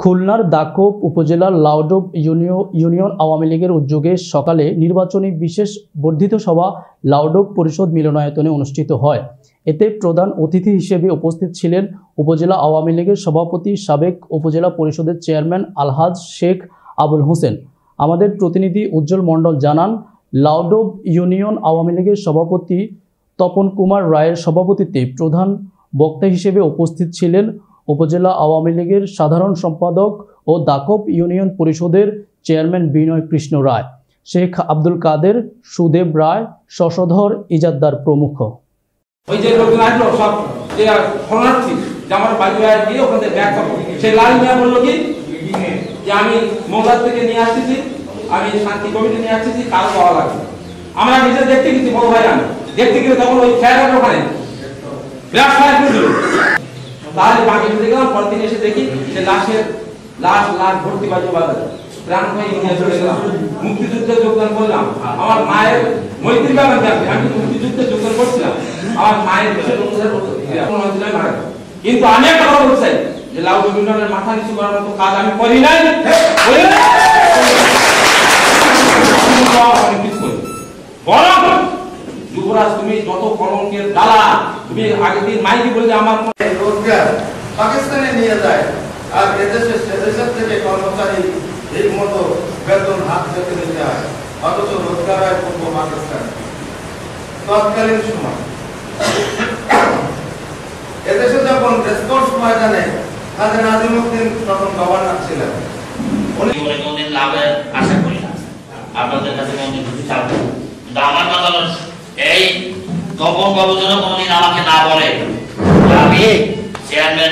খুলনার দাকোপ উপজেলার লাউডব ইউনিয়ন আওয়ামী লীগের উদ্যোগে সকালে নির্বাচনী বিশেষ বর্ধিত সভা লাউডব পরিষদ মিলনায়তনে অনুষ্ঠিত হয়। এতে প্রধান অতিথি হিসেবে উপস্থিত ছিলেন উপজেলা আওয়ামী লীগের সভাপতি সাবেক উপজেলা পরিষদের চেয়ারম্যান আলহাজ শেখ আবুল হোসেন। আমাদের প্রতিনিধি উজ্জ্বল মণ্ডল জানান, লাউডব ইউনিয়ন আওয়ামী লীগের সভাপতি তপন কুমার রায়ের সভাপতিত্বে প্রধান বক্তা হিসেবে উপস্থিত ছিলেন উপজেলা আওয়ামী লীগের সাধারণ সম্পাদক ও দাকোপ ইউনিয়ন পরিষদের চেয়ারম্যান বিনয় কৃষ্ণ রায়, শেখ আব্দুল কাদের, সুদেব রায়, শশধর ইজাদ্দার প্রমুখ। ওই যে লোকজন আসলো সব যে শরণার্থী, যে আমার বাড়ি গিয়ে ওখান থেকে ব্যাক করবো, সেই লাল মিয়া বললো কি যে আমি মোগলার থেকে নিয়ে আসতেছি, আমি শান্তি কমিটি নিয়ে আসতেছি, কাল পাওয়া লাগবে। আমরা নিজে দেখতে গেছি, বড় ভাই আমি দেখতে গেলে তখন ওই খেয়ালের ওখানে বিরাট ফায়ার করছিল। তাহলে বাকি গেলাম, পরদিন এসে দেখি যে লাশের লাশ লাশ ভর্তি বাজু বাজারে প্রাণ হয়ে ইন্ডিয়া চলে গেলাম। মুক্তিযুদ্ধে যোগদান করলাম, আমার মায়ের মৈত্রী বাগান থাকবে, আমি মুক্তিযুদ্ধে যোগদান করছিলাম, আমার মায়ের বিষয় অনুসারে মারা গেল। কিন্তু আমি একটা কথা বলতে চাই যে লাউ রবীন্দ্রনাথের মাথা নিচু করার মতো কাজ আমি করি নাই, বরং যুবরাজ তুমি যত কলঙ্কের ডালা, তুমি আগের দিন মাইকি বলে আমার পাকিস্তানে নিয়ে যায় আর এদেশের থেকে কর্মচারী ঠিক মতো বেতন হাত থেকে নিতে হয়, অথচ রোজগার হয় পূর্ব পাকিস্তান। তৎকালীন সময় এদেশে যখন রেসকোর্স ময়দানে খাজা নাজিমউদ্দিন তখন গভর্নর ছিলেন, উনি কোনদিন লাভের আশা করি না, আপনাদের কাছে কোনদিন কিছু চাবো কিন্তু আমার মাতানোর এই গোপন গবেষণা কোনদিন আমাকে না বলে আমি চেয়ারম্যান।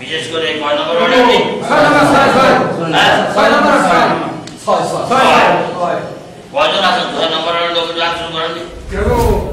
বিশেষ করে কয় নম্বর ওয়ার্ডে আপনি? 6 নম্বর 6 কয়জন আছেন? 6 নম্বর ওয়ার্ডে লোকজন আছেন?